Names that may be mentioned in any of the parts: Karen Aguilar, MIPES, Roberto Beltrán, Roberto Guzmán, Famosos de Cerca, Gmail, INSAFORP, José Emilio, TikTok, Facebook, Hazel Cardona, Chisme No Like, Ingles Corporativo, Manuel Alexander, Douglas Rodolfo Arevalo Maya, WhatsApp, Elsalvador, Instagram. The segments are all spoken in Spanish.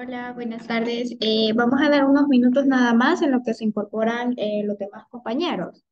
Hola, buenas tardes. Vamos a dar unos minutos nada más en lo que se incorporan los demás compañeros.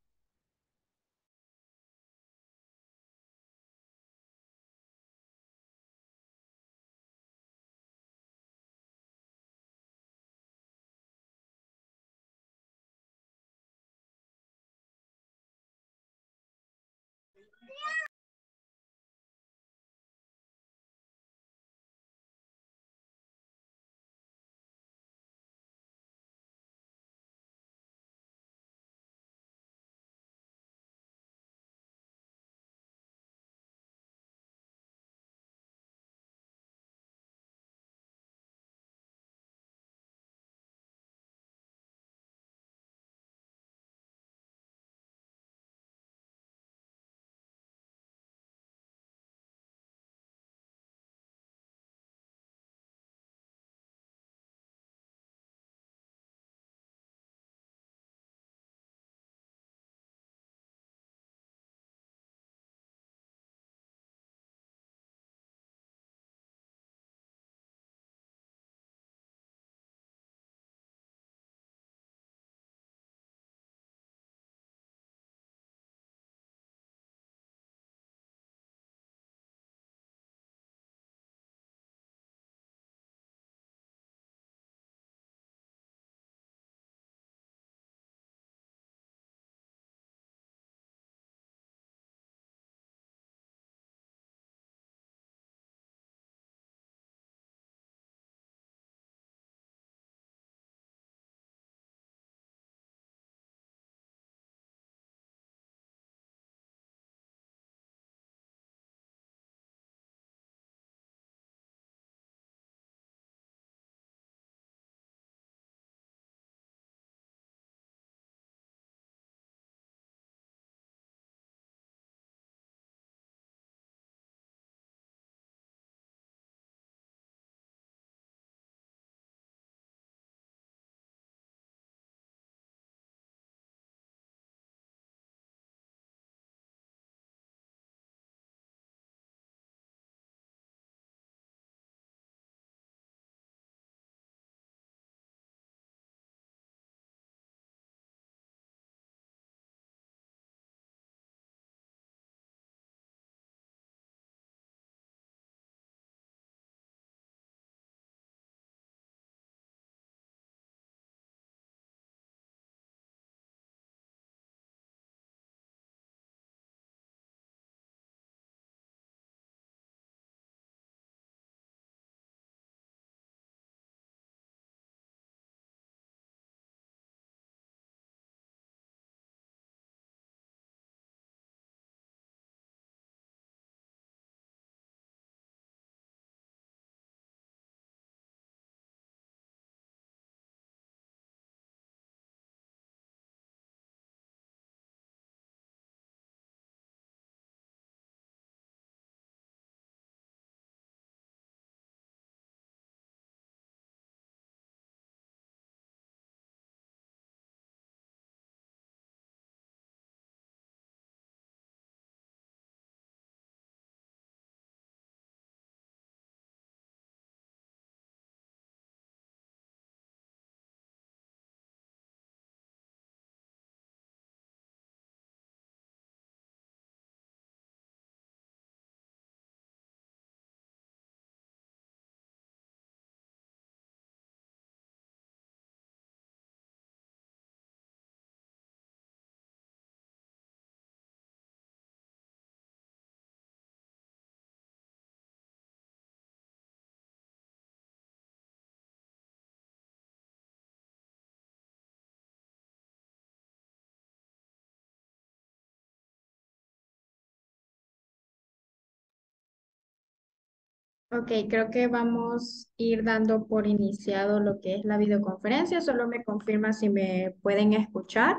Ok, creo que vamos a ir dando por iniciado lo que es la videoconferencia. Solo me confirma si me pueden escuchar.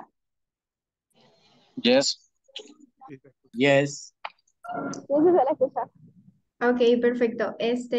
Yes. Yes. Ok, perfecto. Les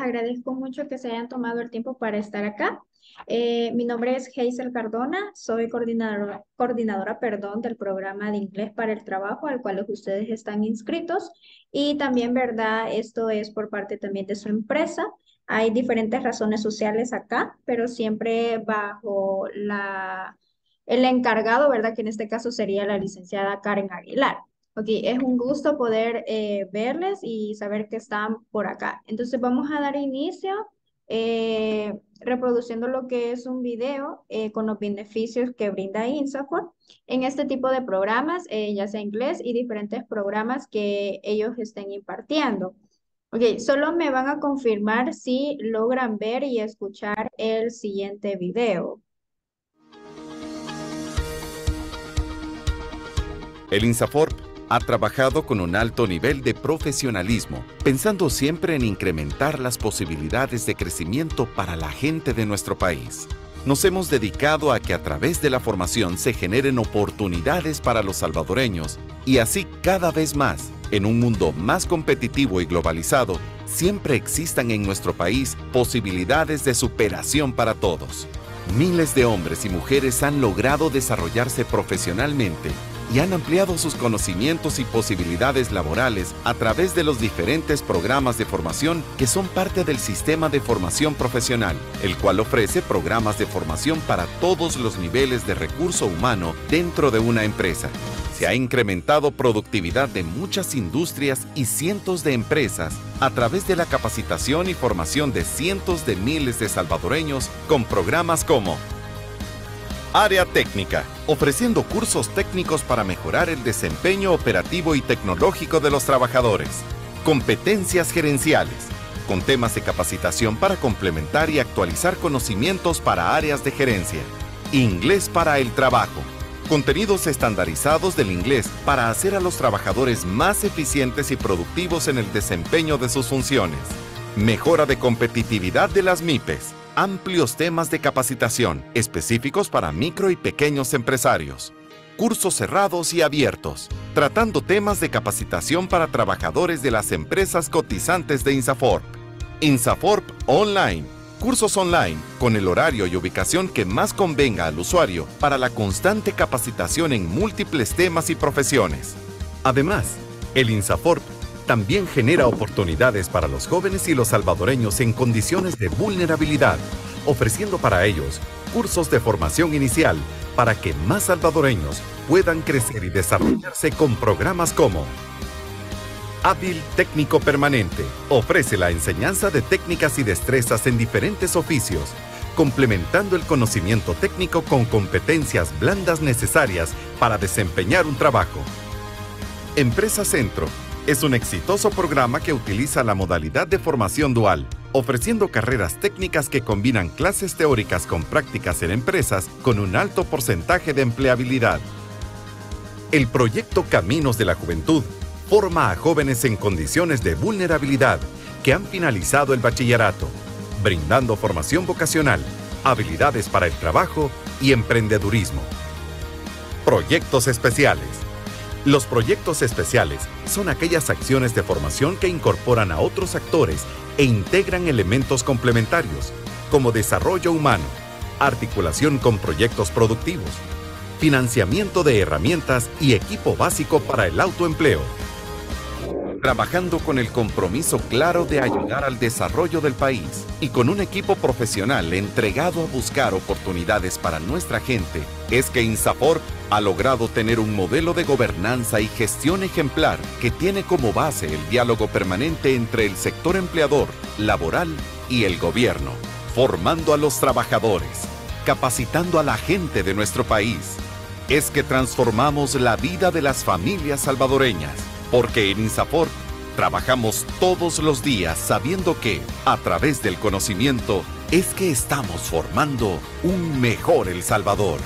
agradezco mucho que se hayan tomado el tiempo para estar acá. Mi nombre es Hazel Cardona, soy coordinadora, del programa de inglés para el trabajo al cual ustedes están inscritos y también, ¿verdad? Esto es por parte también de su empresa. Hay diferentes razones sociales acá, pero siempre bajo el encargado, ¿verdad? Que en este caso sería la licenciada Karen Aguilar. Ok, es un gusto poder verles y saber que están por acá. Entonces vamos a dar inicio reproduciendo lo que es un video con los beneficios que brinda INSAFORP en este tipo de programas, ya sea inglés y diferentes programas que ellos estén impartiendo. Ok, solo me van a confirmar si logran ver y escuchar el siguiente video. El INSAFORP ha trabajado con un alto nivel de profesionalismo, pensando siempre en incrementar las posibilidades de crecimiento para la gente de nuestro país. Nos hemos dedicado a que a través de la formación se generen oportunidades para los salvadoreños y así cada vez más, en un mundo más competitivo y globalizado, siempre existan en nuestro país posibilidades de superación para todos. Miles de hombres y mujeres han logrado desarrollarse profesionalmente y han ampliado sus conocimientos y posibilidades laborales a través de los diferentes programas de formación que son parte del sistema de formación profesional, el cual ofrece programas de formación para todos los niveles de recurso humano dentro de una empresa. Se ha incrementado productividad de muchas industrias y cientos de empresas a través de la capacitación y formación de cientos de miles de salvadoreños con programas como Área Técnica, ofreciendo cursos técnicos para mejorar el desempeño operativo y tecnológico de los trabajadores. Competencias gerenciales, con temas de capacitación para complementar y actualizar conocimientos para áreas de gerencia. Inglés para el trabajo, contenidos estandarizados del inglés para hacer a los trabajadores más eficientes y productivos en el desempeño de sus funciones. Mejora de competitividad de las MIPES. Amplios temas de capacitación, específicos para micro y pequeños empresarios. Cursos cerrados y abiertos, tratando temas de capacitación para trabajadores de las empresas cotizantes de INSAFORP. INSAFORP Online, cursos online con el horario y ubicación que más convenga al usuario para la constante capacitación en múltiples temas y profesiones. Además, el INSAFORP también genera oportunidades para los jóvenes y los salvadoreños en condiciones de vulnerabilidad, ofreciendo para ellos cursos de formación inicial para que más salvadoreños puedan crecer y desarrollarse con programas como Hábil Técnico Permanente, ofrece la enseñanza de técnicas y destrezas en diferentes oficios, complementando el conocimiento técnico con competencias blandas necesarias para desempeñar un trabajo. Empresa Centro es un exitoso programa que utiliza la modalidad de formación dual, ofreciendo carreras técnicas que combinan clases teóricas con prácticas en empresas con un alto porcentaje de empleabilidad. El proyecto Caminos de la Juventud forma a jóvenes en condiciones de vulnerabilidad que han finalizado el bachillerato, brindando formación vocacional, habilidades para el trabajo y emprendedurismo. Proyectos especiales. Los proyectos especiales son aquellas acciones de formación que incorporan a otros actores e integran elementos complementarios, como desarrollo humano, articulación con proyectos productivos, financiamiento de herramientas y equipo básico para el autoempleo. Trabajando con el compromiso claro de ayudar al desarrollo del país y con un equipo profesional entregado a buscar oportunidades para nuestra gente, es que INSAFORP ha logrado tener un modelo de gobernanza y gestión ejemplar que tiene como base el diálogo permanente entre el sector empleador, laboral y el gobierno, formando a los trabajadores, capacitando a la gente de nuestro país. Es que transformamos la vida de las familias salvadoreñas. Porque en INSAFORP trabajamos todos los días sabiendo que, a través del conocimiento, es que estamos formando un mejor El Salvador.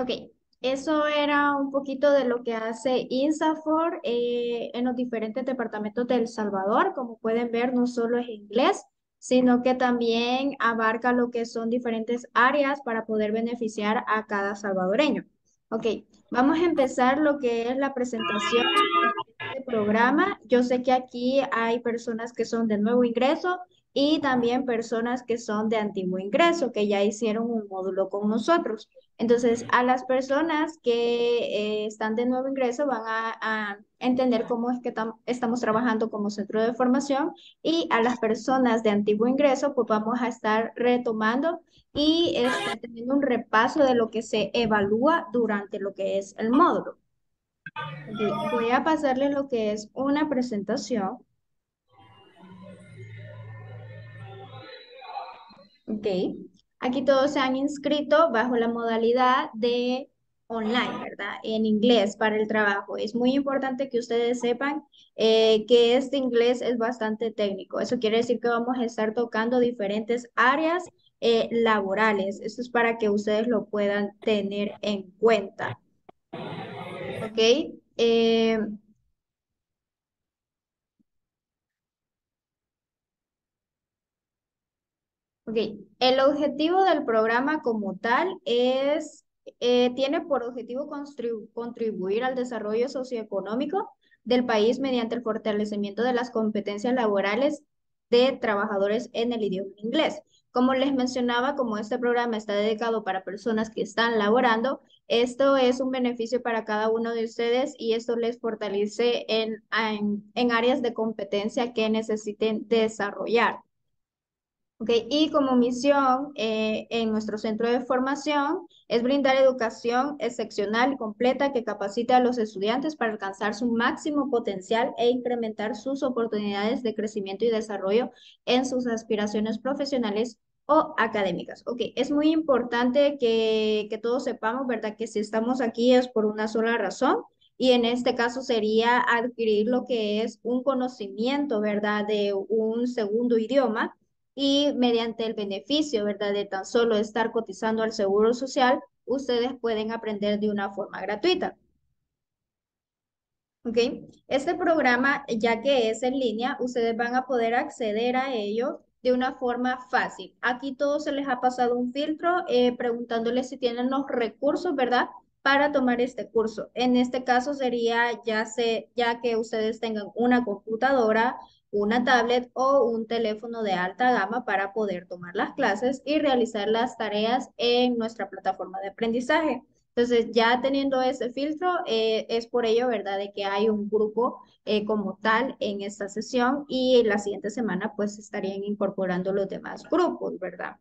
Ok, eso era un poquito de lo que hace INSAFORP en los diferentes departamentos de El Salvador. Como pueden ver, no solo es inglés, sino que también abarca lo que son diferentes áreas para poder beneficiar a cada salvadoreño. Ok, vamos a empezar lo que es la presentación de este programa. Yo sé que aquí hay personas que son de nuevo ingreso y también personas que son de antiguo ingreso, que ya hicieron un módulo con nosotros. Entonces, a las personas que están de nuevo ingreso van a entender cómo es que estamos trabajando como centro de formación, y a las personas de antiguo ingreso pues vamos a estar retomando y teniendo un repaso de lo que se evalúa durante lo que es el módulo. Voy a pasarles lo que es una presentación. Ok. Aquí todos se han inscrito bajo la modalidad de online, ¿verdad? En inglés para el trabajo. Es muy importante que ustedes sepan que este inglés es bastante técnico. Eso quiere decir que vamos a estar tocando diferentes áreas laborales. Eso es para que ustedes lo puedan tener en cuenta. ¿Ok? Ok, el objetivo del programa como tal es, tiene por objetivo contribuir al desarrollo socioeconómico del país mediante el fortalecimiento de las competencias laborales de trabajadores en el idioma inglés. Como les mencionaba, como este programa está dedicado para personas que están laborando, esto es un beneficio para cada uno de ustedes y esto les fortalece en áreas de competencia que necesiten desarrollar. Okay. Y como misión en nuestro centro de formación es brindar educación excepcional y completa que capacite a los estudiantes para alcanzar su máximo potencial e incrementar sus oportunidades de crecimiento y desarrollo en sus aspiraciones profesionales o académicas. Ok, es muy importante que todos sepamos, ¿verdad?, que si estamos aquí es por una sola razón. Y en este caso sería adquirir lo que es un conocimiento, ¿verdad?, de un segundo idioma. Y mediante el beneficio, ¿verdad?, de tan solo estar cotizando al Seguro Social, ustedes pueden aprender de una forma gratuita. ¿Ok? Este programa, ya que es en línea, ustedes van a poder acceder a ello de una forma fácil. Aquí todo se les ha pasado un filtro preguntándoles si tienen los recursos, ¿verdad?, para tomar este curso. En este caso sería ya que ustedes tengan una computadora, una tablet o un teléfono de alta gama para poder tomar las clases y realizar las tareas en nuestra plataforma de aprendizaje. Entonces, ya teniendo ese filtro, es por ello, ¿verdad?, de que hay un grupo como tal en esta sesión, y la siguiente semana pues estarían incorporando los demás grupos, ¿verdad?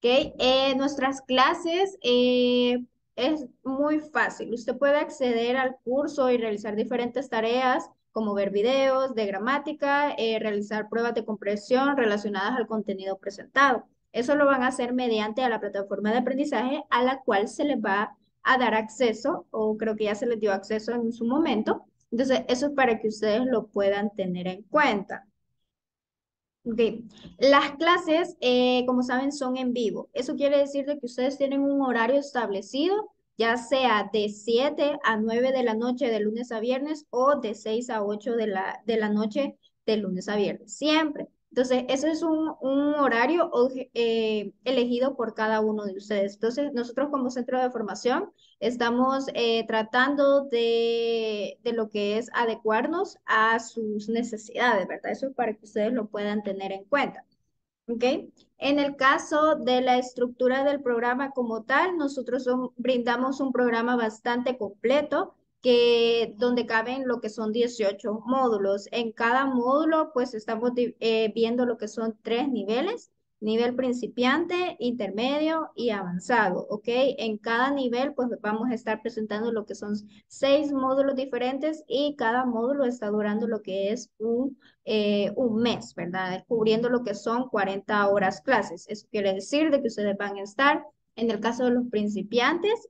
¿Okay? Nuestras clases es muy fácil. Usted puede acceder al curso y realizar diferentes tareas, como ver videos de gramática, realizar pruebas de comprensión relacionadas al contenido presentado. Eso lo van a hacer mediante la plataforma de aprendizaje a la cual se les va a dar acceso, o creo que ya se les dio acceso en su momento. Entonces, eso es para que ustedes lo puedan tener en cuenta. Okay. Las clases, como saben, son en vivo. Eso quiere decir que ustedes tienen un horario establecido, ya sea de 7 a 9 de la noche de lunes a viernes, o de 6 a 8 de la noche de lunes a viernes, siempre. Entonces, ese es un horario elegido por cada uno de ustedes. Entonces, nosotros como centro de formación estamos tratando de lo que es adecuarnos a sus necesidades, ¿verdad? Eso es para que ustedes lo puedan tener en cuenta. Okay. En el caso de la estructura del programa como tal, nosotros brindamos un programa bastante completo, donde caben lo que son 18 módulos. En cada módulo pues estamos viendo lo que son 3 niveles: nivel principiante, intermedio y avanzado. ¿Ok? En cada nivel pues vamos a estar presentando lo que son 6 módulos diferentes, y cada módulo está durando lo que es un mes, ¿verdad?, cubriendo lo que son 40 horas clases. Eso quiere decir de que ustedes van a estar, en el caso de los principiantes,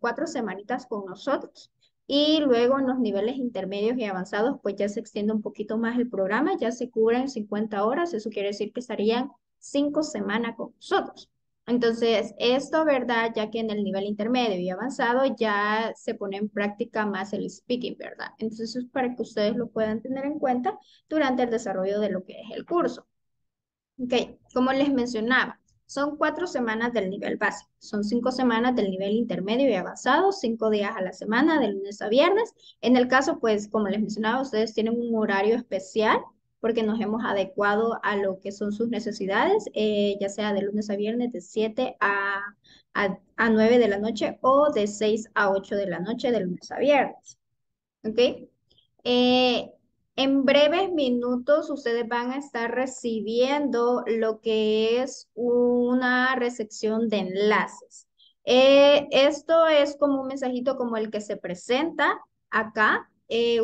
4 semanitas con nosotros. Y luego en los niveles intermedios y avanzados pues ya se extiende un poquito más el programa, ya se cubren 50 horas. Eso quiere decir que estarían 5 semanas con nosotros. Entonces, esto, ¿verdad?, ya que en el nivel intermedio y avanzado ya se pone en práctica más el speaking, ¿verdad? Entonces, eso es para que ustedes lo puedan tener en cuenta durante el desarrollo de lo que es el curso. Ok, como les mencionaba, son 4 semanas del nivel básico, son 5 semanas del nivel intermedio y avanzado, 5 días a la semana, de lunes a viernes. En el caso, pues, como les mencionaba, ustedes tienen un horario especial porque nos hemos adecuado a lo que son sus necesidades, ya sea de lunes a viernes de 7 a 9 de la noche o de 6 a 8 de la noche de lunes a viernes. ¿Ok? En breves minutos ustedes van a estar recibiendo lo que es una recepción de enlaces. Esto es como un mensajito como el que se presenta acá.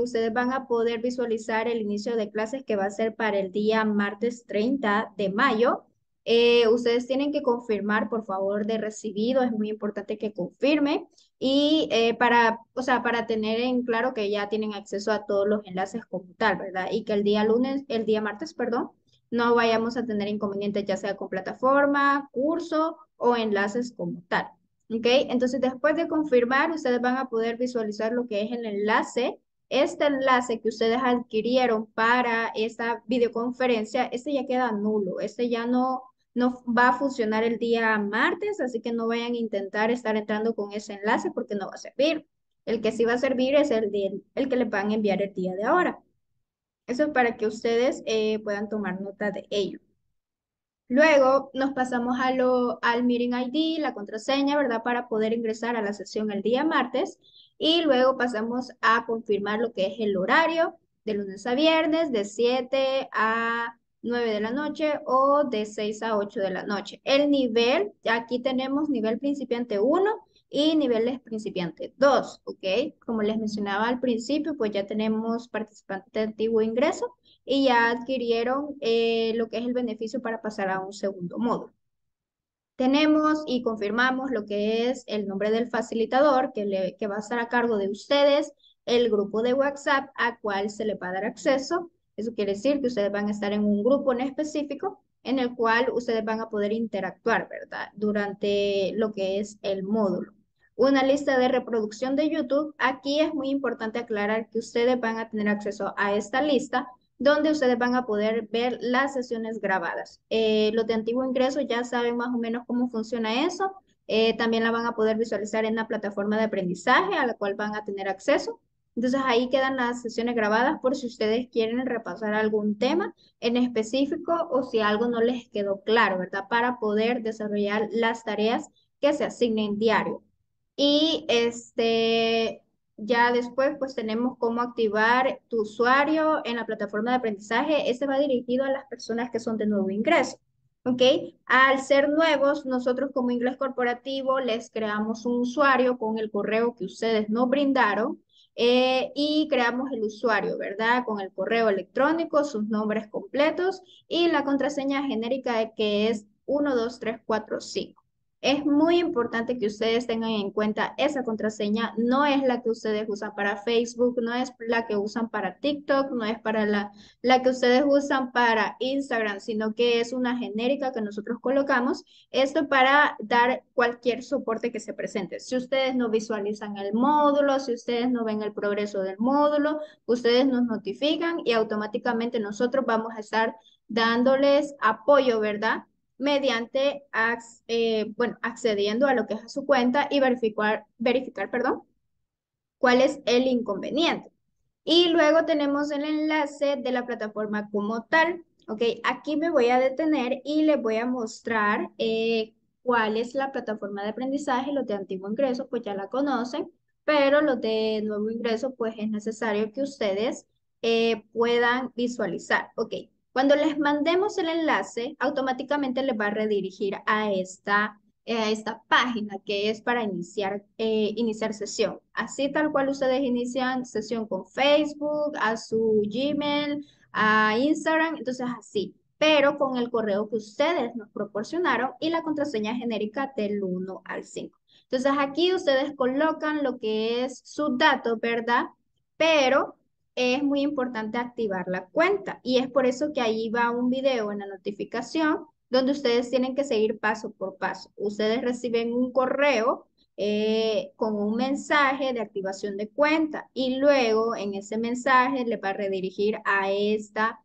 Ustedes van a poder visualizar el inicio de clases que va a ser para el día martes 30 de mayo. Ustedes tienen que confirmar, por favor, de recibido. Es muy importante que confirmen y para tener en claro que ya tienen acceso a todos los enlaces como tal, ¿verdad? Y que el día martes, no vayamos a tener inconvenientes, ya sea con plataforma, curso o enlaces como tal. ¿Ok? Entonces, después de confirmar, ustedes van a poder visualizar lo que es el enlace. Este enlace que ustedes adquirieron para esta videoconferencia, este ya queda nulo, este ya no va a funcionar el día martes, así que no vayan a intentar estar entrando con ese enlace porque no va a servir. El que sí va a servir es el que les van a enviar el día de ahora. Eso es para que ustedes puedan tomar nota de ello. Luego nos pasamos al Meeting ID, la contraseña, ¿verdad? Para poder ingresar a la sesión el día martes. Y luego pasamos a confirmar lo que es el horario de lunes a viernes, de 7 a 9 de la noche o de 6 a 8 de la noche. El nivel, aquí tenemos nivel principiante 1 y niveles principiante 2, ¿ok? Como les mencionaba al principio, pues ya tenemos participantes de antiguo ingreso y ya adquirieron lo que es el beneficio para pasar a un segundo módulo. Tenemos y confirmamos lo que es el nombre del facilitador que va a estar a cargo de ustedes, el grupo de WhatsApp a cual se le va a dar acceso. Eso quiere decir que ustedes van a estar en un grupo en específico en el cual ustedes van a poder interactuar, ¿verdad? Durante lo que es el módulo. Una lista de reproducción de YouTube. Aquí es muy importante aclarar que ustedes van a tener acceso a esta lista donde ustedes van a poder ver las sesiones grabadas. Los de antiguo ingreso ya saben más o menos cómo funciona eso. También la van a poder visualizar en la plataforma de aprendizaje a la cual van a tener acceso. Entonces ahí quedan las sesiones grabadas por si ustedes quieren repasar algún tema en específico o si algo no les quedó claro, ¿verdad? Para poder desarrollar las tareas que se asignen diario. Y ya después, pues tenemos cómo activar tu usuario en la plataforma de aprendizaje. Este va dirigido a las personas que son de nuevo ingreso, ¿ok? Al ser nuevos, nosotros como Inglés Corporativo les creamos un usuario con el correo que ustedes nos brindaron y creamos el usuario, ¿verdad? Con el correo electrónico, sus nombres completos y la contraseña genérica que es 12345. Es muy importante que ustedes tengan en cuenta esa contraseña. No es la que ustedes usan para Facebook, no es la que usan para TikTok, no es para la que ustedes usan para Instagram, sino que es una genérica que nosotros colocamos. Esto para dar cualquier soporte que se presente. Si ustedes no visualizan el módulo, si ustedes no ven el progreso del módulo, ustedes nos notifican y automáticamente nosotros vamos a estar dándoles apoyo, ¿verdad? Mediante, accediendo a lo que es a su cuenta y verificar cuál es el inconveniente. Y luego tenemos el enlace de la plataforma como tal. Ok, aquí me voy a detener y les voy a mostrar cuál es la plataforma de aprendizaje. Los de antiguo ingreso pues ya la conocen, pero los de nuevo ingreso pues es necesario que ustedes puedan visualizar. Ok. Cuando les mandemos el enlace, automáticamente les va a redirigir a esta página que es para iniciar sesión. Así tal cual ustedes inician sesión con Facebook, a su Gmail, a Instagram, entonces así. Pero con el correo que ustedes nos proporcionaron y la contraseña genérica del 1 al 5. Entonces aquí ustedes colocan lo que es sus datos, ¿verdad? Pero es muy importante activar la cuenta y es por eso que ahí va un video en la notificación donde ustedes tienen que seguir paso por paso. Ustedes reciben un correo con un mensaje de activación de cuenta y luego en ese mensaje les va a redirigir a esta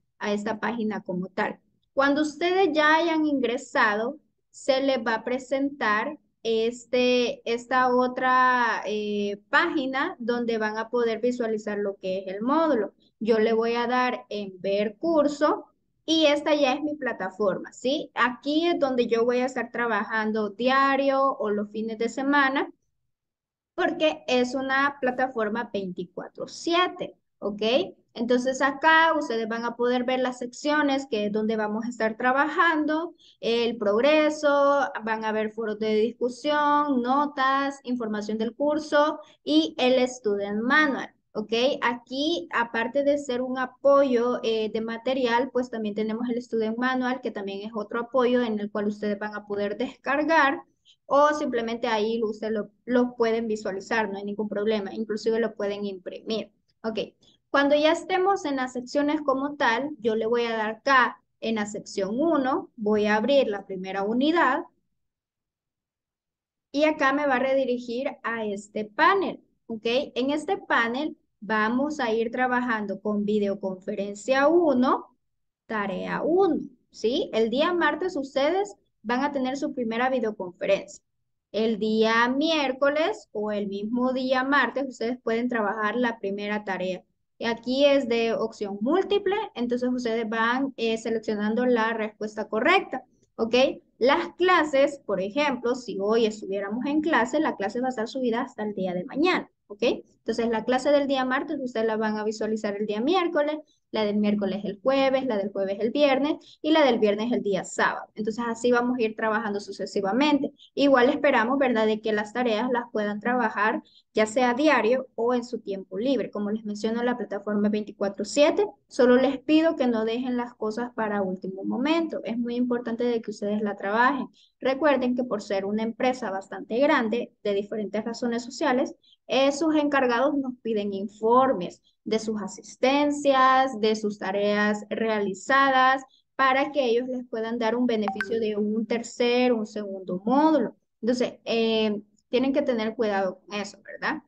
página como tal. Cuando ustedes ya hayan ingresado, se les va a presentar esta otra página donde van a poder visualizar lo que es el módulo. Yo le voy a dar en ver curso y esta ya es mi plataforma, ¿sí? Aquí es donde yo voy a estar trabajando diario o los fines de semana porque es una plataforma 24/7, ¿ok? Entonces acá ustedes van a poder ver las secciones que es donde vamos a estar trabajando, el progreso, van a ver foros de discusión, notas, información del curso y el Student Manual, ¿ok? Aquí, aparte de ser un apoyo de material, pues también tenemos el Student Manual, que también es otro apoyo en el cual ustedes van a poder descargar o simplemente ahí ustedes lo pueden visualizar, no hay ningún problema, inclusive lo pueden imprimir, ¿ok? Cuando ya estemos en las secciones como tal, yo le voy a dar acá en la sección 1, voy a abrir la primera unidad y acá me va a redirigir a este panel, ¿ok? En este panel vamos a ir trabajando con videoconferencia 1, tarea 1, ¿sí? El día martes ustedes van a tener su primera videoconferencia. El día miércoles o el mismo día martes ustedes pueden trabajar la primera tarea. Aquí es de opción múltiple, entonces ustedes van seleccionando la respuesta correcta, ¿ok? Las clases, por ejemplo, si hoy estuviéramos en clase, la clase va a estar subida hasta el día de mañana, ¿ok? Entonces la clase del día martes ustedes la van a visualizar el día miércoles, la del miércoles el jueves, la del jueves el viernes y la del viernes el día sábado. Entonces así vamos a ir trabajando sucesivamente. Igual esperamos, ¿verdad?, de que las tareas las puedan trabajar ya sea a diario o en su tiempo libre. Como les menciono, la plataforma 24/7, solo les pido que no dejen las cosas para último momento. Es muy importante de que ustedes la trabajen. Recuerden que por ser una empresa bastante grande, de diferentes razones sociales, sus encargados nos piden informes de sus asistencias, de sus tareas realizadas, para que ellos les puedan dar un beneficio de un tercer, un segundo módulo. Entonces, tienen que tener cuidado con eso, ¿verdad?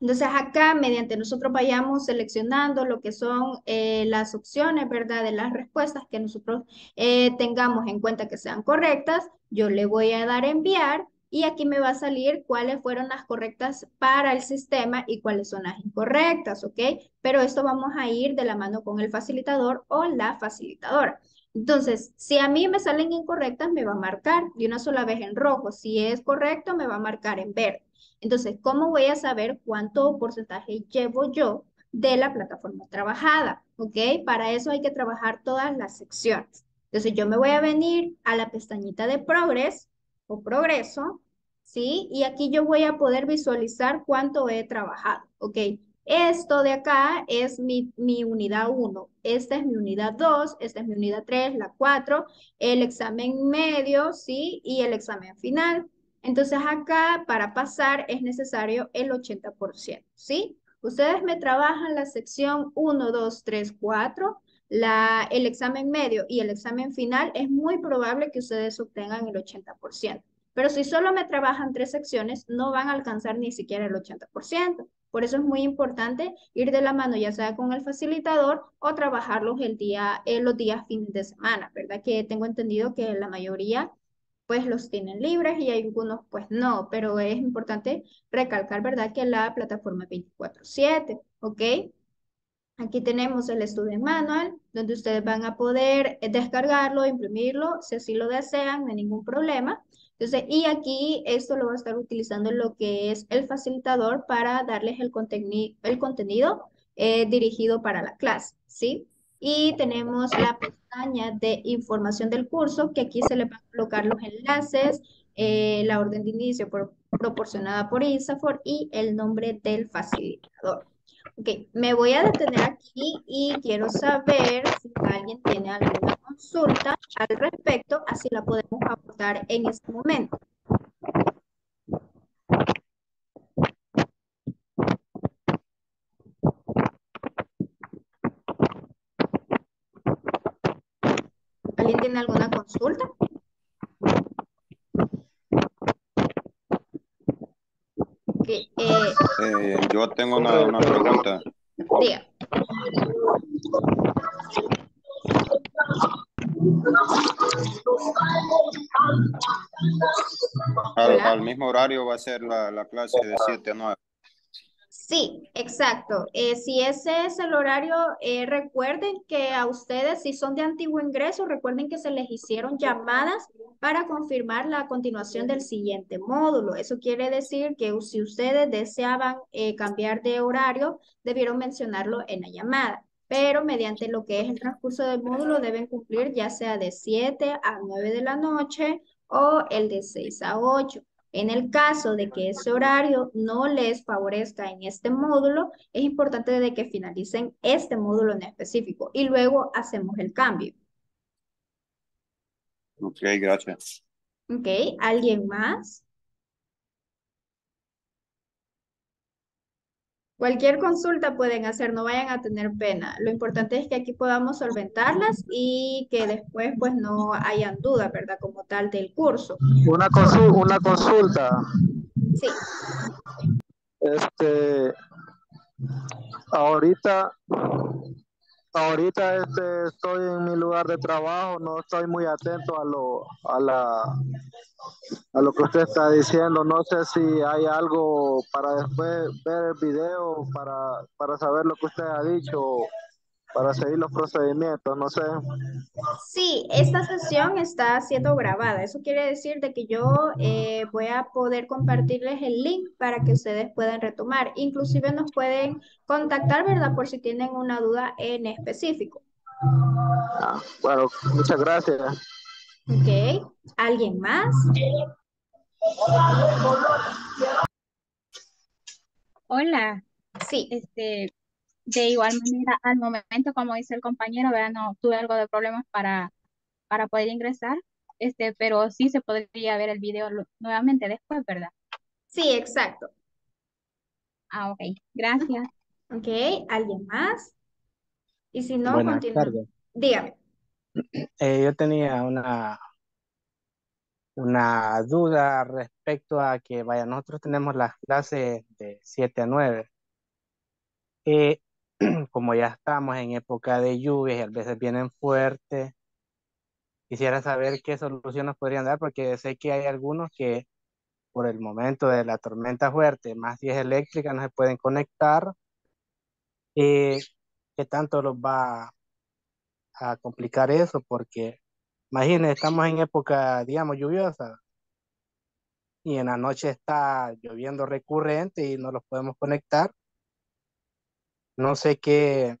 Entonces, acá, mediante nosotros vayamos seleccionando lo que son las opciones, ¿verdad?, de las respuestas que nosotros tengamos en cuenta que sean correctas, yo le voy a dar a enviar. Y aquí me va a salir cuáles fueron las correctas para el sistema y cuáles son las incorrectas, ¿ok? Pero esto vamos a ir de la mano con el facilitador o la facilitadora. Entonces, si a mí me salen incorrectas, me va a marcar de una sola vez en rojo. Si es correcto, me va a marcar en verde. Entonces, ¿cómo voy a saber cuánto porcentaje llevo yo de la plataforma trabajada? ¿Ok? Para eso hay que trabajar todas las secciones. Entonces, yo me voy a venir a la pestañita de Progress o Progreso, ¿sí? Y aquí yo voy a poder visualizar cuánto he trabajado, ¿ok? Esto de acá es mi unidad 1, esta es mi unidad 2, esta es mi unidad 3, la 4, el examen medio, ¿sí? Y el examen final. Entonces acá para pasar es necesario el 80%, ¿sí? Ustedes me trabajan la sección 1, 2, 3, 4, el examen medio y el examen final, es muy probable que ustedes obtengan el 80%. Pero si solo me trabajan 3 secciones, no van a alcanzar ni siquiera el 80%. Por eso es muy importante ir de la mano, ya sea con el facilitador o trabajarlos los días fines de semana, ¿verdad? Que tengo entendido que la mayoría pues los tienen libres y algunos pues no. Pero es importante recalcar, ¿verdad?, que la plataforma 24/7, ¿ok? Aquí tenemos el Student Manual, donde ustedes van a poder descargarlo, imprimirlo, si así lo desean, no hay ningún problema. Entonces, y aquí esto lo va a estar utilizando lo que es el facilitador para darles el contenido dirigido para la clase, ¿sí? Y tenemos la pestaña de información del curso, que aquí se le van a colocar los enlaces, la orden de inicio proporcionada por INSAFORP y el nombre del facilitador. Ok, me voy a detener aquí y quiero saber si alguien tiene alguna consulta al respecto, así la podemos aportar en este momento. ¿Alguien tiene alguna consulta? Okay, yo tengo una pregunta. Diga. Claro, al mismo horario va a ser la clase de 7 a 9. Sí, exacto. Si ese es el horario, recuerden que a ustedes, si son de antiguo ingreso, recuerden que se les hicieron llamadas para confirmar la continuación del siguiente módulo. Eso quiere decir que si ustedes deseaban cambiar de horario, debieron mencionarlo en la llamada. Pero mediante lo que es el transcurso del módulo deben cumplir ya sea de 7 a 9 de la noche o el de 6 a 8. En el caso de que ese horario no les favorezca en este módulo, es importante de que finalicen este módulo en específico y luego hacemos el cambio. Ok, gracias. Ok, ¿alguien más? Cualquier consulta pueden hacer, no vayan a tener pena. Lo importante es que aquí podamos solventarlas y que después pues no hayan duda, ¿verdad? Como tal del curso. Una consulta. Sí. Ahorita estoy en mi lugar de trabajo, no estoy muy atento a lo que usted está diciendo. No sé si hay algo para después ver el video, para saber lo que usted ha dicho, para seguir los procedimientos, no sé. Sí, esta sesión está siendo grabada. Eso quiere decir de que yo voy a poder compartirles el link para que ustedes puedan retomar. Inclusive nos pueden contactar, ¿verdad? Por si tienen una duda en específico. Ah, bueno, muchas gracias. Ok, ¿alguien más? Hola. Sí. De igual manera, al momento, como dice el compañero, ¿verdad? No tuve algo de problemas para poder ingresar, pero sí se podría ver el video nuevamente después, ¿verdad? Sí, exacto. Ah, ok. Gracias. Ok. ¿Alguien más? Y si no, continúa. Dígame. Yo tenía una duda respecto a que, vaya, nosotros tenemos las clases de 7 a 9. Como ya estamos en época de lluvias y a veces vienen fuertes, quisiera saber qué soluciones podrían dar, porque sé que hay algunos que por el momento de la tormenta fuerte, más si es eléctrica, no se pueden conectar. ¿Qué tanto los va a complicar eso? Porque imagínense, estamos en época, digamos, lluviosa y en la noche está lloviendo recurrente y no los podemos conectar. No sé qué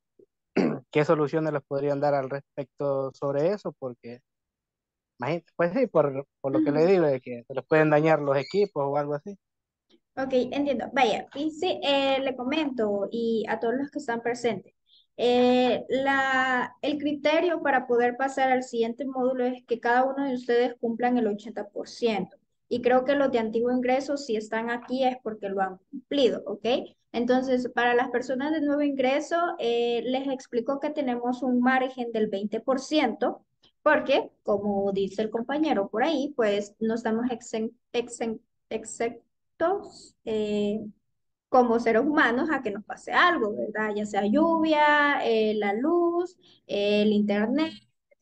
soluciones les podrían dar al respecto sobre eso, porque, imagínate, pues sí, por lo que le digo, de que se les pueden dañar los equipos o algo así. Ok, entiendo. Vaya, y sí, le comento y a todos los que están presentes. El criterio para poder pasar al siguiente módulo es que cada uno de ustedes cumplan el 80%. Y creo que los de antiguo ingreso, si están aquí, es porque lo han cumplido, ¿ok? Entonces, para las personas de nuevo ingreso, les explico que tenemos un margen del 20%, porque, como dice el compañero por ahí, pues no estamos exentos como seres humanos a que nos pase algo, ¿verdad? Ya sea lluvia, la luz, el internet,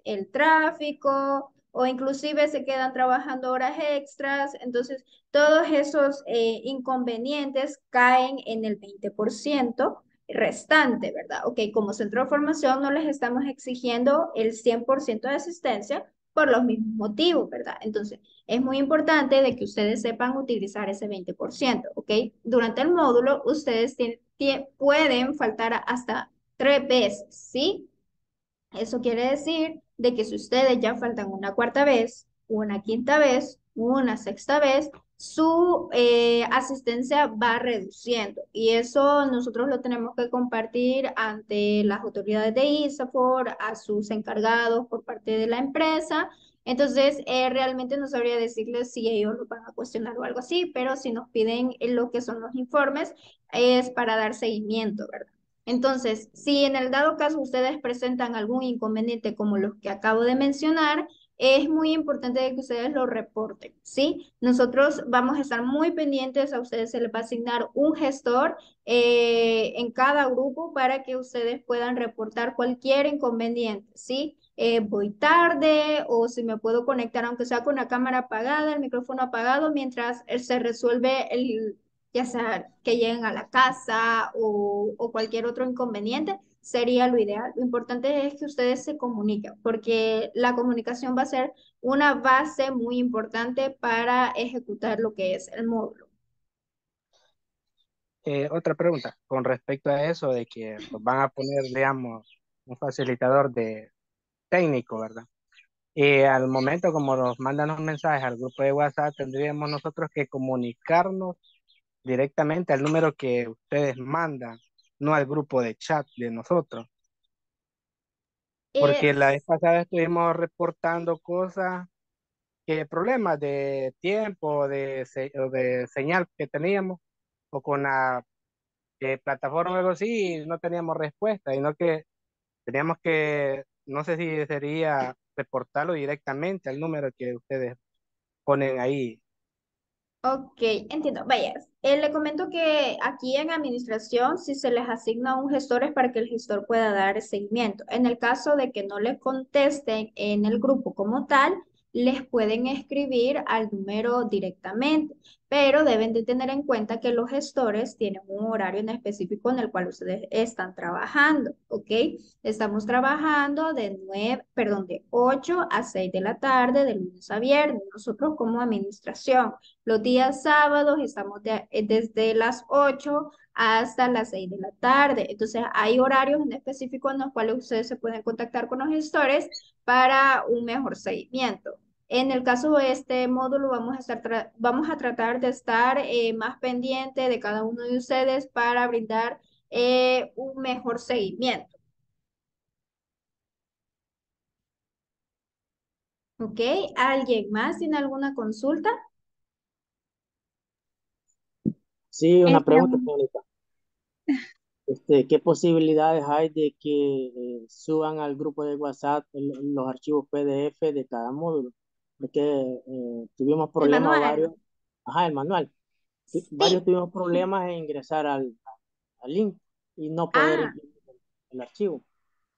el tráfico, o inclusive se quedan trabajando horas extras. Entonces, todos esos inconvenientes caen en el 20% restante, ¿verdad? Ok, como centro de formación no les estamos exigiendo el 100% de asistencia por los mismos motivos, ¿verdad? Entonces, es muy importante de que ustedes sepan utilizar ese 20%, ¿ok? Durante el módulo, ustedes pueden faltar hasta 3 veces, ¿sí? Eso quiere decir de que si ustedes ya faltan una cuarta vez, una quinta vez, una sexta vez, su asistencia va reduciendo. Y eso nosotros lo tenemos que compartir ante las autoridades de INSAFORP, a sus encargados por parte de la empresa. Entonces, realmente no sabría decirles si ellos lo van a cuestionar o algo así, pero si nos piden lo que son los informes, es para dar seguimiento, ¿verdad? Entonces, si en el dado caso ustedes presentan algún inconveniente como los que acabo de mencionar, es muy importante que ustedes lo reporten, ¿sí? Nosotros vamos a estar muy pendientes, a ustedes se les va a asignar un gestor en cada grupo para que ustedes puedan reportar cualquier inconveniente, ¿sí? Voy tarde o si me puedo conectar, aunque sea con la cámara apagada, el micrófono apagado, mientras se resuelve el, ya sea que lleguen a la casa o cualquier otro inconveniente, sería lo ideal. Lo importante es que ustedes se comuniquen, porque la comunicación va a ser una base muy importante para ejecutar lo que es el módulo. Otra pregunta, con respecto a eso de que pues, van a poner, digamos, un facilitador de técnico, ¿verdad? Al momento, como nos mandan los mensajes al grupo de WhatsApp, tendríamos nosotros que comunicarnos directamente al número que ustedes mandan, no al grupo de chat de nosotros. Porque la vez pasada estuvimos reportando cosas, que problemas de tiempo, de señal que teníamos, o con la plataforma o algo así, y no teníamos respuesta, sino que teníamos que, no sé si sería reportarlo directamente al número que ustedes ponen ahí. Ok, entiendo. Vaya, le comento que aquí en administración, si se les asigna un gestor es para que el gestor pueda dar seguimiento. En el caso de que no les contesten en el grupo como tal, les pueden escribir al número directamente, pero deben de tener en cuenta que los gestores tienen un horario en específico en el cual ustedes están trabajando, ¿ok? Estamos trabajando de 8 a 6 de la tarde, de lunes a viernes, nosotros como administración. Los días sábados estamos desde las 8 hasta las 6 de la tarde. Entonces hay horarios en específico en los cuales ustedes se pueden contactar con los gestores para un mejor seguimiento. En el caso de este módulo vamos a tratar de estar más pendiente de cada uno de ustedes para brindar un mejor seguimiento. Ok, ¿alguien más tiene alguna consulta? Sí, una pregunta, Mónica. ¿Qué posibilidades hay de que suban al grupo de WhatsApp los archivos PDF de cada módulo? Porque tuvimos problemas varios. Ajá, el manual. Sí. Varios tuvimos problemas en ingresar al link y no poder el archivo.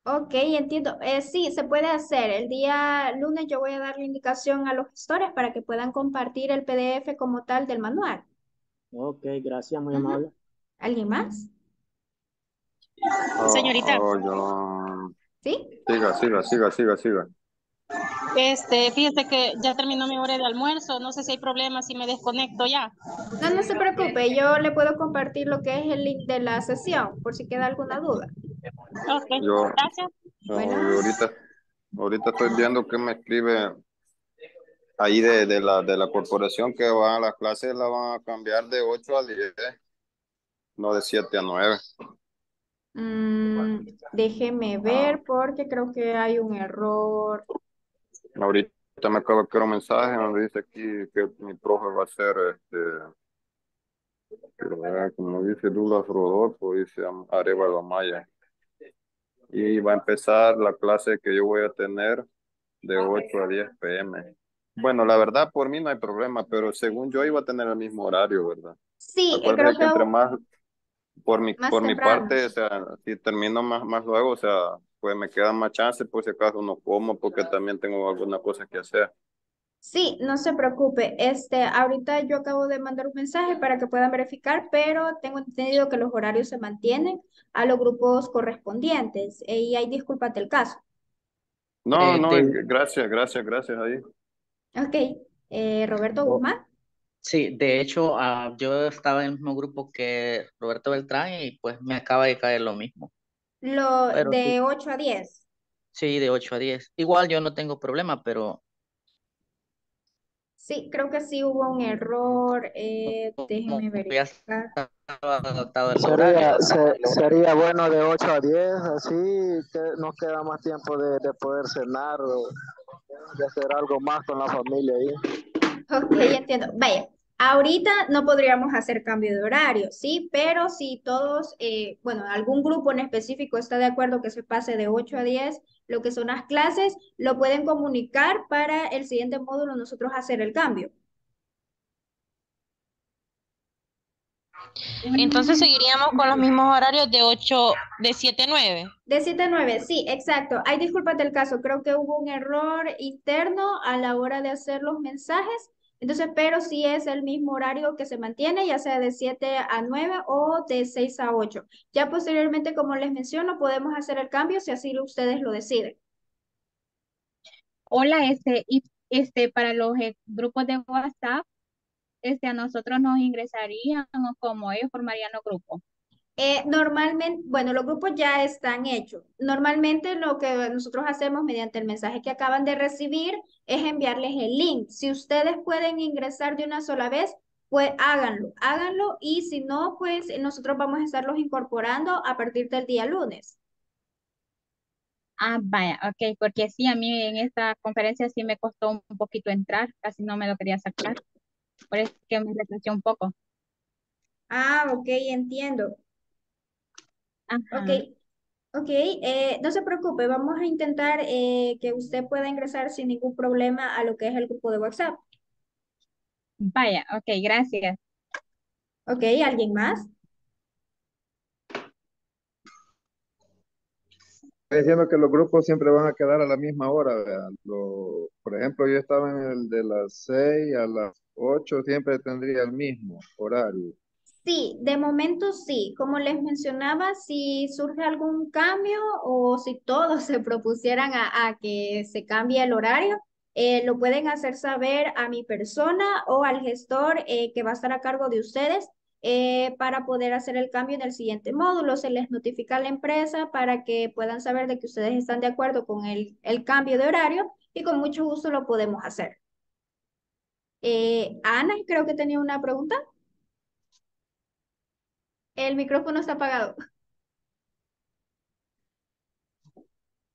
Ok, entiendo. Sí, se puede hacer. El día lunes yo voy a dar la indicación a los gestores para que puedan compartir el PDF como tal del manual. Ok, gracias, muy amable. ¿Alguien más? Señorita. Yo... ¿Sí? Siga. Fíjese que ya terminó mi hora de almuerzo, no sé si hay problemas si me desconecto ya. No se preocupe, yo le puedo compartir lo que es el link de la sesión, por si queda alguna duda. Ok, gracias. Ahorita estoy viendo que me escribe ahí de la corporación que va a las clases, la van a cambiar de 8 a 10, no de 7 a 9. Déjeme ver porque creo que hay un error. Ahorita me acaba de caer un mensaje donde dice aquí que mi profe va a hacer como dice Douglas Rodolfo, dice Arevalo Maya. Y va a empezar la clase que yo voy a tener de 8 a 10 p.m. Bueno, la verdad por mí no hay problema, pero según yo iba a tener el mismo horario, ¿verdad? Sí, creo que entre más... Por mi parte, o sea, si termino más luego, o sea, pues me quedan más chances por si acaso no como, porque también tengo alguna cosa que hacer. Sí, no se preocupe. Ahorita yo acabo de mandar un mensaje para que puedan verificar, pero tengo entendido que los horarios se mantienen a los grupos correspondientes y hay disculpas del caso. No, gracias ahí. Ok, Roberto Guzmán. Sí, de hecho, yo estaba en el mismo grupo que Roberto Beltrán y pues me acaba de caer lo mismo. Pero de sí, 8 a 10. Sí, de 8 a 10. Igual yo no tengo problema, pero... Sí, creo que sí hubo un error. Déjeme verificar. Sería bueno de 8 a 10, así que nos queda más tiempo de poder cenar o de hacer algo más con la familia ahí. Ok, entiendo. Vaya, Ahorita no podríamos hacer cambio de horario, ¿sí? Pero si todos, bueno, algún grupo en específico está de acuerdo que se pase de 8 a 10, lo que son las clases, lo pueden comunicar para el siguiente módulo nosotros hacer el cambio. Entonces seguiríamos con los mismos horarios de 8, de 7 a 9. De 7 a 9, sí, exacto. Ay, discúlpate el caso, creo que hubo un error interno a la hora de hacer los mensajes. Entonces, pero sí es el mismo horario que se mantiene, ya sea de 7 a 9 o de 6 a 8. Ya posteriormente, como les menciono, podemos hacer el cambio si así ustedes lo deciden. Hola, para los grupos de WhatsApp, a nosotros nos ingresarían o como ellos formarían los grupos. Normalmente, bueno, los grupos ya están hechos. Normalmente lo que nosotros hacemos mediante el mensaje que acaban de recibir es enviarles el link. Si ustedes pueden ingresar de una sola vez, pues háganlo. Y si no, pues nosotros vamos a estarlos incorporando a partir del día lunes. Ah, vaya, ok, porque sí, a mí en esta conferencia sí me costó un poquito entrar, casi no me lo quería sacar. Por eso que me retrasé un poco. Ah, ok, entiendo. Ajá. Ok, no se preocupe, vamos a intentar que usted pueda ingresar sin ningún problema a lo que es el grupo de WhatsApp. Vaya, ok, gracias. Ok, ¿alguien más? Está diciendo que los grupos siempre van a quedar a la misma hora, ¿verdad? Por ejemplo, yo estaba en el de las 6 a las 8, siempre tendría el mismo horario. Sí, de momento sí. Como les mencionaba, si surge algún cambio o si todos se propusieran a que se cambie el horario, lo pueden hacer saber a mi persona o al gestor que va a estar a cargo de ustedes para poder hacer el cambio en el siguiente módulo. Se les notifica a la empresa para que puedan saber de que ustedes están de acuerdo con el cambio de horario y con mucho gusto lo podemos hacer. Ana, creo que tenía una pregunta. El micrófono está apagado.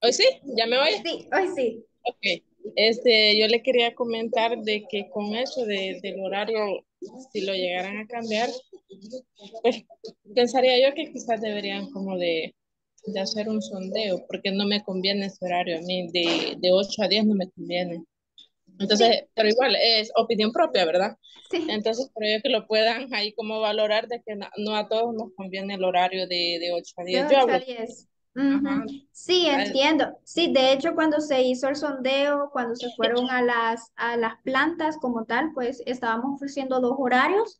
¿Hoy sí? ¿Ya me oye? Sí, hoy sí. Ok. Yo le quería comentar de que con eso del horario, si lo llegaran a cambiar, pues pensaría yo que quizás deberían como de hacer un sondeo, porque no me conviene ese horario a mí, de 8 a 10 no me conviene. Entonces, sí. Pero igual, es opinión propia, ¿verdad? Sí. Entonces, creo que lo puedan ahí como valorar de que no a todos nos conviene el horario de 8 a 10. De 8 a 10. Uh-huh. Sí, entiendo. Sí, de hecho, cuando se hizo el sondeo, cuando se fueron a las plantas como tal, pues estábamos ofreciendo dos horarios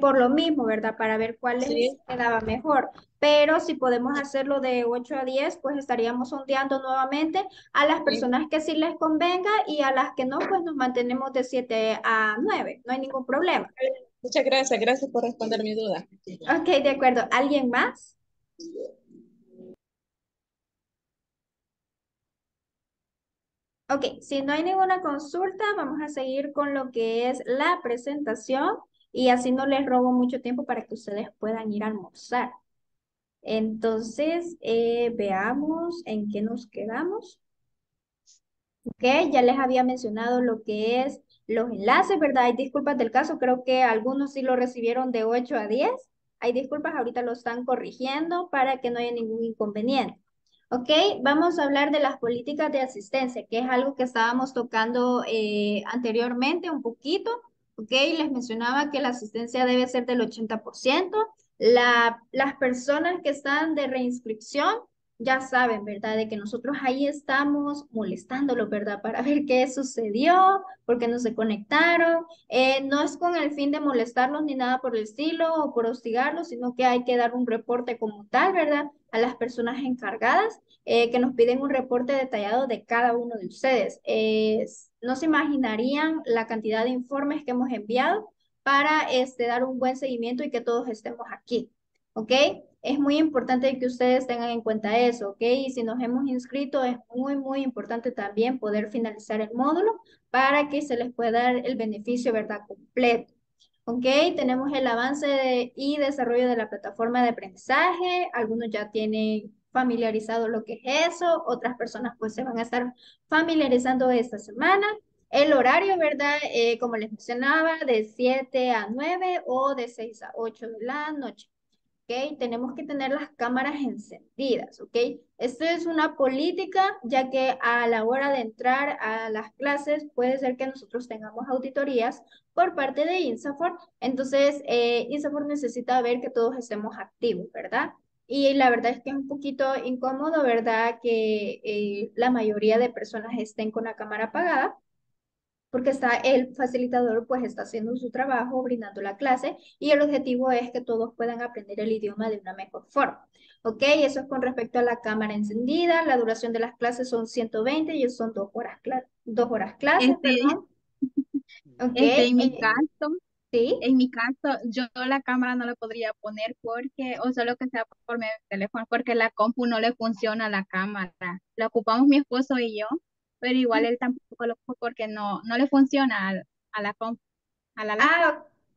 por lo mismo, ¿verdad? Para ver cuál les quedaba mejor. Pero si podemos hacerlo de 8 a 10, pues estaríamos sondeando nuevamente a las personas que sí les convenga y a las que no, pues nos mantenemos de 7 a 9. No hay ningún problema. Muchas gracias. Gracias por responder mi duda. Ok, de acuerdo. ¿Alguien más? Ok, si no hay ninguna consulta, vamos a seguir con lo que es la presentación y así no les robo mucho tiempo para que ustedes puedan ir a almorzar. Entonces, veamos en qué nos quedamos. Ok, ya les había mencionado lo que es los enlaces, ¿verdad? Hay disculpas del caso, creo que algunos sí lo recibieron de 8 a 10. Hay disculpas, ahorita lo están corrigiendo para que no haya ningún inconveniente. Ok, vamos a hablar de las políticas de asistencia, que es algo que estábamos tocando anteriormente un poquito. Ok, les mencionaba que la asistencia debe ser del 80%. Las personas que están de reinscripción ya saben, ¿verdad? De que nosotros ahí estamos molestándolos, ¿verdad? Para ver qué sucedió, por qué no se conectaron. No es con el fin de molestarlos ni nada por el estilo o por hostigarlos, sino que hay que dar un reporte como tal, ¿verdad? A las personas encargadas que nos piden un reporte detallado de cada uno de ustedes. No se imaginarían la cantidad de informes que hemos enviado para dar un buen seguimiento y que todos estemos aquí, ¿ok? Es muy importante que ustedes tengan en cuenta eso, ¿ok? Y si nos hemos inscrito, es muy, muy importante también poder finalizar el módulo para que se les pueda dar el beneficio, ¿verdad? Completo, ¿ok? Tenemos el avance y desarrollo de la plataforma de aprendizaje. Algunos ya tienen familiarizado lo que es eso, otras personas pues se van a estar familiarizando esta semana. El horario, ¿verdad? Como les mencionaba, de 7 a 9 o de 6 a 8 de la noche. ¿Ok? Tenemos que tener las cámaras encendidas. ¿Ok? Esto es una política, ya que a la hora de entrar a las clases puede ser que nosotros tengamos auditorías por parte de INSAFORP. Entonces, INSAFORP necesita ver que todos estemos activos, ¿verdad? Y la verdad es que es un poquito incómodo, ¿verdad? Que la mayoría de personas estén con la cámara apagada, porque está el facilitador, pues está haciendo su trabajo, brindando la clase, y el objetivo es que todos puedan aprender el idioma de una mejor forma. Ok, eso es con respecto a la cámara encendida. La duración de las clases son 120 y son 2 horas clases, perdón. Okay. En mi caso, yo la cámara no la podría poner porque, o solo que sea por medio del teléfono, porque la compu no le funciona a la cámara. La ocupamos mi esposo y yo, pero igual él tampoco lo ocupa porque no le funciona a la compu.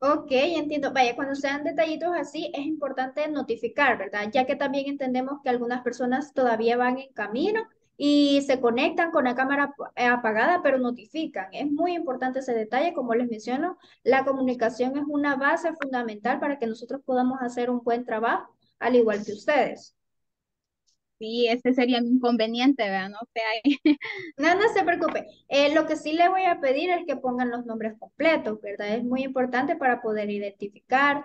Ok, entiendo. Vaya, cuando sean detallitos así, es importante notificar, ¿verdad? Ya que también entendemos que algunas personas todavía van en camino y se conectan con la cámara apagada, pero notifican. Es muy importante ese detalle, como les menciono, la comunicación es una base fundamental para que nosotros podamos hacer un buen trabajo, al igual que ustedes. Sí, ese sería mi inconveniente, ¿verdad? No sé. No se preocupe. Lo que sí le voy a pedir es que pongan los nombres completos, ¿verdad? Es muy importante para poder identificar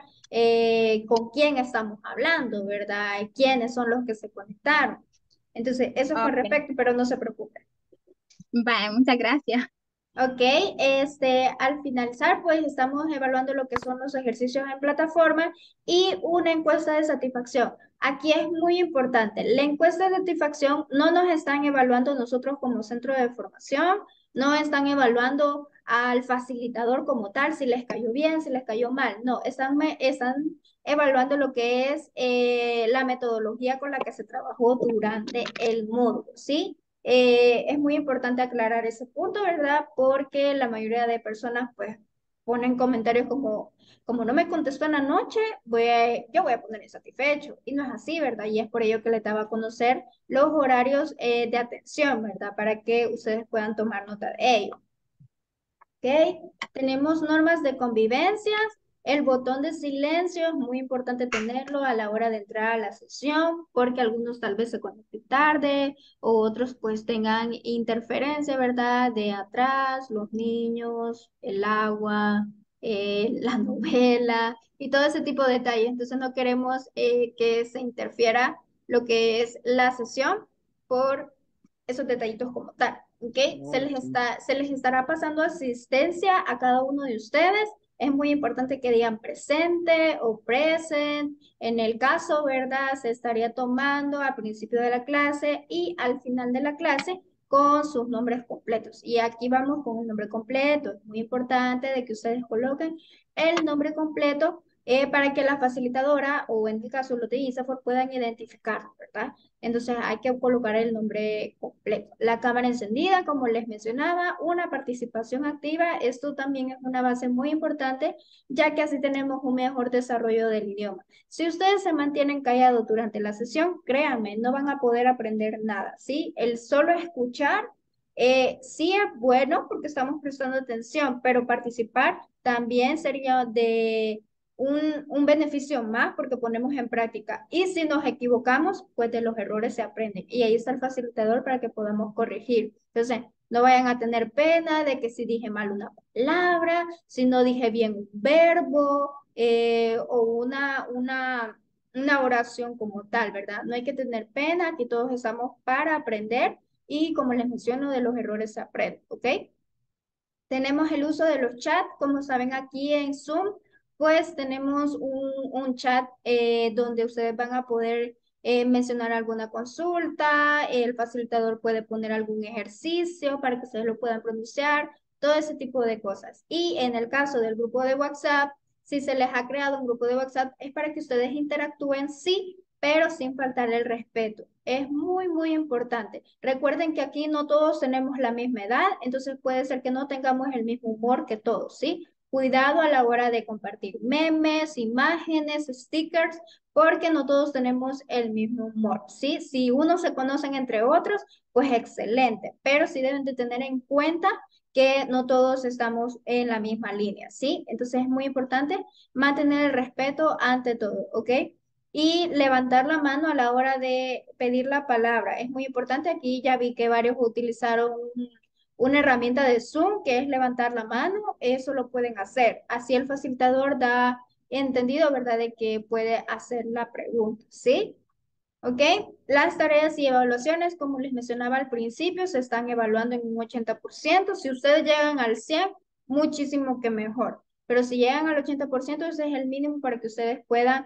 con quién estamos hablando, ¿verdad? Y quiénes son los que se conectaron. Entonces, eso con respecto, pero no se preocupen. Vale, muchas gracias. Ok, al finalizar, pues estamos evaluando lo que son los ejercicios en plataforma y una encuesta de satisfacción. Aquí es muy importante, la encuesta de satisfacción no nos están evaluando nosotros como centro de formación, no están evaluando al facilitador como tal, si les cayó bien, si les cayó mal. No, están evaluando lo que es la metodología con la que se trabajó durante el módulo, ¿sí? Es muy importante aclarar ese punto, ¿verdad? Porque la mayoría de personas, pues, ponen comentarios como no me contestó en la noche, yo voy a poner insatisfecho. Y no es así, ¿verdad? Y es por ello que les daba a conocer los horarios de atención, ¿verdad? Para que ustedes puedan tomar nota de ello. Okay. Tenemos normas de convivencia, el botón de silencio es muy importante tenerlo a la hora de entrar a la sesión, porque algunos tal vez se conecten tarde, o otros pues tengan interferencia, ¿verdad? De atrás, los niños, el agua, la novela, y todo ese tipo de detalles. Entonces no queremos que se interfiera lo que es la sesión por esos detallitos como tal. Okay. Se les estará pasando asistencia a cada uno de ustedes. Es muy importante que digan presente o present. En el caso, ¿verdad? Se estaría tomando al principio de la clase y al final de la clase con sus nombres completos. Y aquí vamos con el nombre completo. Es muy importante de que ustedes coloquen el nombre completo para que la facilitadora o en el caso los de INSAFORP puedan identificar, ¿verdad? Entonces hay que colocar el nombre completo. La cámara encendida, como les mencionaba, una participación activa, esto también es una base muy importante, ya que así tenemos un mejor desarrollo del idioma. Si ustedes se mantienen callados durante la sesión, créanme, no van a poder aprender nada, ¿sí? El solo escuchar sí es bueno porque estamos prestando atención, pero participar también sería de un beneficio más porque ponemos en práctica y si nos equivocamos pues de los errores se aprenden y ahí está el facilitador para que podamos corregir. Entonces no vayan a tener pena de que si dije mal una palabra, si no dije bien un verbo o una oración como tal, ¿verdad? No hay que tener pena, aquí todos estamos para aprender y como les menciono de los errores se aprende, ¿ok? Tenemos el uso de los chats, como saben aquí en Zoom pues tenemos un chat donde ustedes van a poder mencionar alguna consulta, el facilitador puede poner algún ejercicio para que ustedes lo puedan pronunciar, todo ese tipo de cosas. Y en el caso del grupo de WhatsApp, si se les ha creado un grupo de WhatsApp, es para que ustedes interactúen, sí, pero sin faltar el respeto. Es muy, muy importante. Recuerden que aquí no todos tenemos la misma edad, entonces puede ser que no tengamos el mismo humor que todos, ¿sí? Cuidado a la hora de compartir memes, imágenes, stickers, porque no todos tenemos el mismo humor, ¿sí? Si unos se conocen entre otros, pues excelente, pero sí deben de tener en cuenta que no todos estamos en la misma línea, ¿sí? Entonces es muy importante mantener el respeto ante todo, ¿ok? Y levantar la mano a la hora de pedir la palabra. Es muy importante, aquí ya vi que varios utilizaron una herramienta de Zoom, que es levantar la mano, eso lo pueden hacer. Así el facilitador da entendido, ¿verdad?, de que puede hacer la pregunta, ¿sí? ¿Ok? Las tareas y evaluaciones, como les mencionaba al principio, se están evaluando en un 80%. Si ustedes llegan al 100%, muchísimo que mejor. Pero si llegan al 80%, ese es el mínimo para que ustedes puedan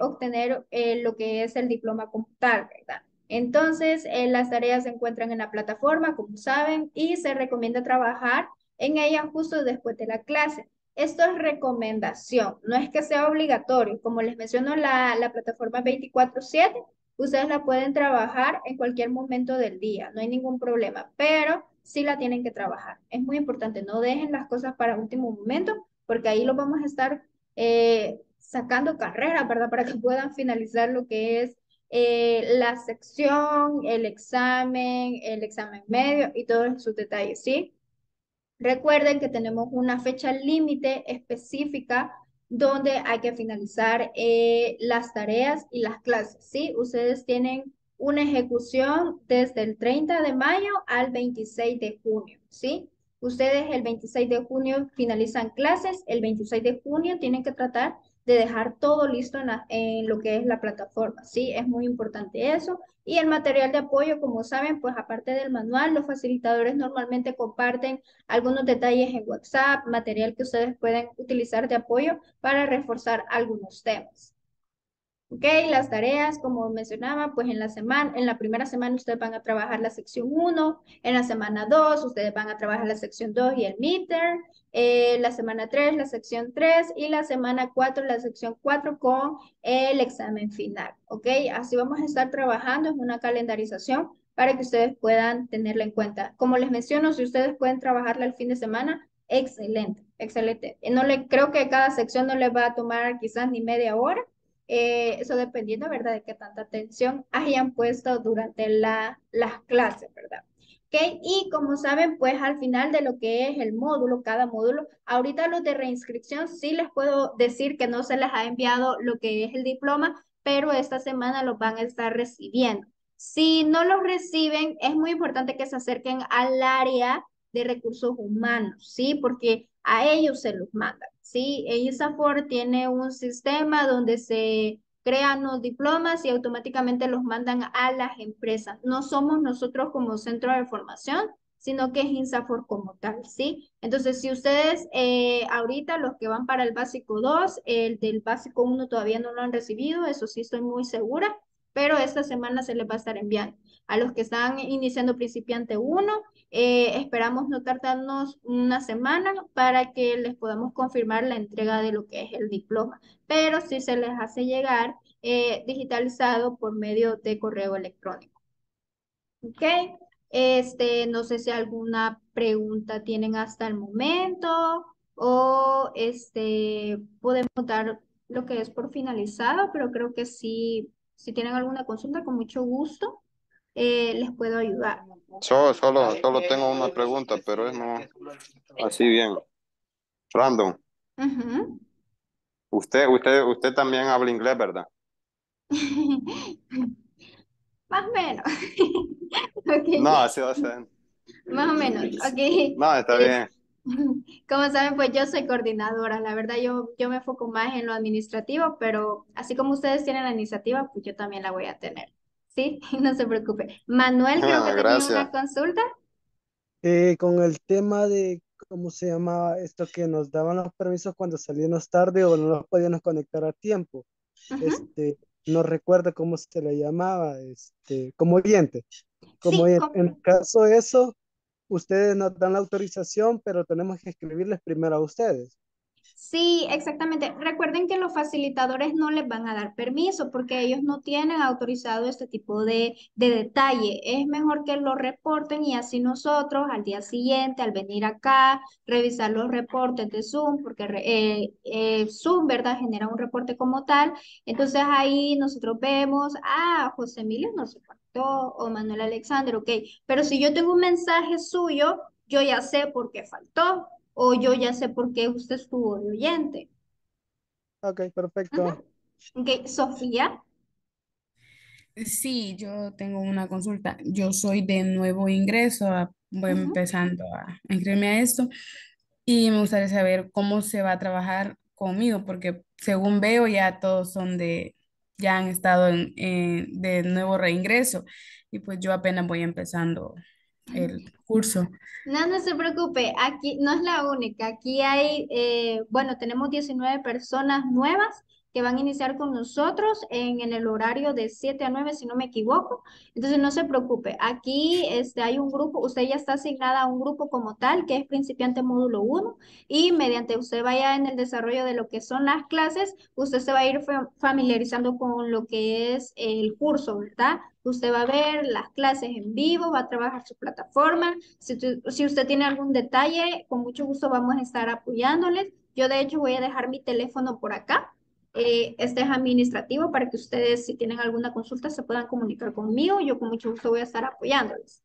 obtener lo que es el diploma como tal, ¿verdad? Entonces, las tareas se encuentran en la plataforma, como saben, y se recomienda trabajar en ellas justo después de la clase. Esto es recomendación, no es que sea obligatorio. Como les menciono, la plataforma 24/7, ustedes la pueden trabajar en cualquier momento del día, no hay ningún problema, pero sí la tienen que trabajar. Es muy importante, no dejen las cosas para último momento, porque ahí lo vamos a estar sacando carreras, ¿verdad? Para que puedan finalizar lo que es la sección, el examen medio y todos sus detalles, ¿sí? Recuerden que tenemos una fecha límite específica donde hay que finalizar las tareas y las clases, ¿sí? Ustedes tienen una ejecución desde el 30 de mayo al 26 de junio, ¿sí? Ustedes el 26 de junio finalizan clases, el 26 de junio tienen que tratar de dejar todo listo en lo que es la plataforma, ¿sí? Es muy importante eso. Y el material de apoyo, como saben, pues aparte del manual, los facilitadores normalmente comparten algunos detalles en WhatsApp, material que ustedes pueden utilizar de apoyo para reforzar algunos temas. Ok, las tareas, como mencionaba, pues en la primera semana ustedes van a trabajar la sección 1, en la semana 2 ustedes van a trabajar la sección 2 y el midterm, la semana 3 la sección 3 y la semana 4 la sección 4 con el examen final. Ok, así vamos a estar trabajando en una calendarización para que ustedes puedan tenerla en cuenta. Como les menciono, si ustedes pueden trabajarla el fin de semana, excelente, excelente. Creo que cada sección no les va a tomar quizás ni media hora. Eso dependiendo, ¿verdad?, de qué tanta atención hayan puesto durante las clases, ¿verdad? ¿Okay? Y como saben, pues al final de lo que es el módulo, cada módulo, ahorita los de reinscripción sí les puedo decir que no se les ha enviado lo que es el diploma, pero esta semana los van a estar recibiendo. Si no los reciben, es muy importante que se acerquen al área de recursos humanos, ¿sí? Porque a ellos se los mandan, ¿sí? INSAFORP tiene un sistema donde se crean los diplomas y automáticamente los mandan a las empresas. No somos nosotros como centro de formación, sino que es INSAFORP como tal, ¿sí? Entonces, si ustedes ahorita los que van para el básico 2, el del básico 1 todavía no lo han recibido, eso sí estoy muy segura, pero esta semana se les va a estar enviando. A los que están iniciando principiante 1, esperamos no tardarnos una semana para que les podamos confirmar la entrega de lo que es el diploma, pero sí se les hace llegar digitalizado por medio de correo electrónico. Ok, no sé si alguna pregunta tienen hasta el momento o podemos dar lo que es por finalizado, pero creo que sí, si tienen alguna consulta, con mucho gusto les puedo ayudar. Solo tengo una pregunta, pero es no así bien random. Uh-huh. Usted también habla inglés, ¿verdad? Más o menos. Okay. No, así va a ser. Más o menos, ok. No, está bien. Como saben, pues yo soy coordinadora, la verdad yo me enfoco más en lo administrativo, pero así como ustedes tienen la iniciativa, pues yo también la voy a tener. Sí, no se preocupe. Manuel, creo que tenía una consulta. Con el tema de cómo se llamaba esto que nos daban los permisos cuando salíamos tarde o no los podíamos conectar a tiempo. Uh-huh. No recuerdo cómo se le llamaba, como oyente. Como sí, oyente. En el caso de eso, ustedes nos dan la autorización, pero tenemos que escribirles primero a ustedes. Sí, exactamente. Recuerden que los facilitadores no les van a dar permiso porque ellos no tienen autorizado este tipo de detalle. Es mejor que lo reporten y así nosotros al día siguiente, al venir acá, revisar los reportes de Zoom, porque Zoom, ¿verdad?, genera un reporte como tal. Entonces ahí nosotros vemos, José Emilio no se conectó o Manuel Alexander, ok. Pero si yo tengo un mensaje suyo, yo ya sé por qué faltó o yo ya sé por qué usted estuvo de oyente. Ok, perfecto. Uh-huh. Ok, Sofía. Sí, yo tengo una consulta. Yo soy de nuevo ingreso, voy empezando a inscribirme a esto y me gustaría saber cómo se va a trabajar conmigo, porque según veo ya todos son ya han estado de nuevo reingreso y pues yo apenas voy empezando el curso. No, no se preocupe, aquí no es la única, aquí hay, tenemos 19 personas nuevas que van a iniciar con nosotros en el horario de 7 a 9, si no me equivoco. Entonces, no se preocupe. Aquí hay un grupo, usted ya está asignada a un grupo como tal, que es principiante módulo 1, y mediante usted vaya en el desarrollo de lo que son las clases, usted se va a ir familiarizando con lo que es el curso, ¿verdad? Usted va a ver las clases en vivo, va a trabajar su plataforma. Si usted tiene algún detalle, con mucho gusto vamos a estar apoyándoles. Yo, de hecho, voy a dejar mi teléfono por acá. Este es administrativo para que ustedes, si tienen alguna consulta, se puedan comunicar conmigo. Yo con mucho gusto voy a estar apoyándoles.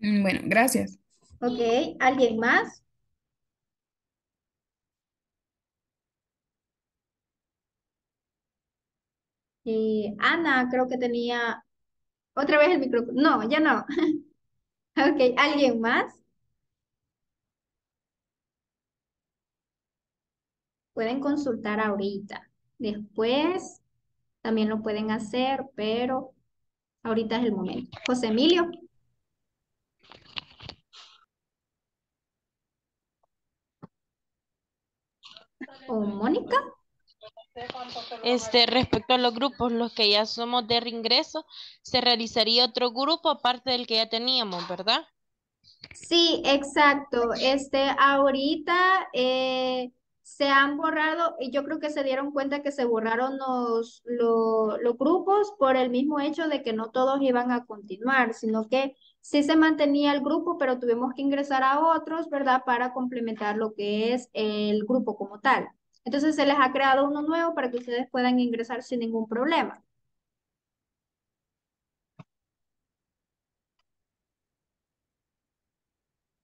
Bueno, gracias. Ok, ¿alguien más? Ana, creo que tenía otra vez el micrófono. No, ya no. Ok, ¿alguien más? Pueden consultar ahorita. Después también lo pueden hacer, pero ahorita es el momento. José Emilio. ¿O Mónica? Respecto a los grupos, los que ya somos de reingreso, se realizaría otro grupo aparte del que ya teníamos, ¿verdad? Sí, exacto. Ahorita... se han borrado, y yo creo que se dieron cuenta que se borraron los grupos por el mismo hecho de que no todos iban a continuar, sino que sí se mantenía el grupo, pero tuvimos que ingresar a otros, ¿verdad? Para complementar lo que es el grupo como tal. Entonces se les ha creado uno nuevo para que ustedes puedan ingresar sin ningún problema.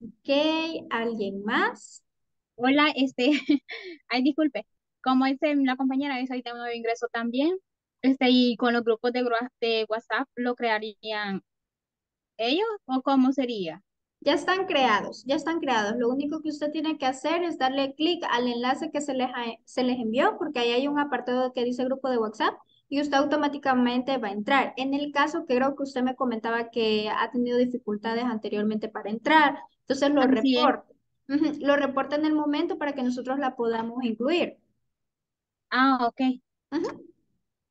Ok, ¿alguien más? Hola, ay, disculpe, como dice la compañera, es ahorita un nuevo ingreso también, y con los grupos de WhatsApp, ¿lo crearían ellos o cómo sería? Ya están creados, lo único que usted tiene que hacer es darle clic al enlace que se les envió, porque ahí hay un apartado que dice grupo de WhatsApp, y usted automáticamente va a entrar. En el caso que creo que usted me comentaba que ha tenido dificultades anteriormente para entrar, entonces lo reporta. Lo reporta en el momento para que nosotros la podamos incluir. Ah, ok.